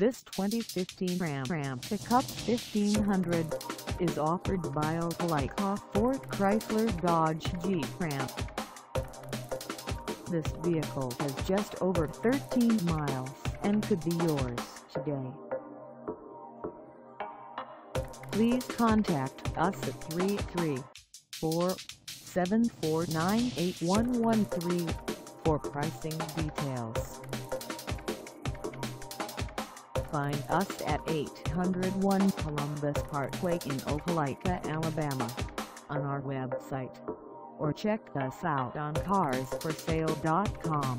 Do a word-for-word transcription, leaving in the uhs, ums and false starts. This twenty fifteen Ram Ram Pickup fifteen hundred is offered by Opelika Ford Chrysler Dodge G-Ramp. This vehicle has just over thirteen miles and could be yours today. Please contact us at three three four, seven four nine, eight one one three for pricing details. Find us at eight hundred one Columbus Parkway in Opelika, Alabama, on our website, or check us out on cars for sale dot com.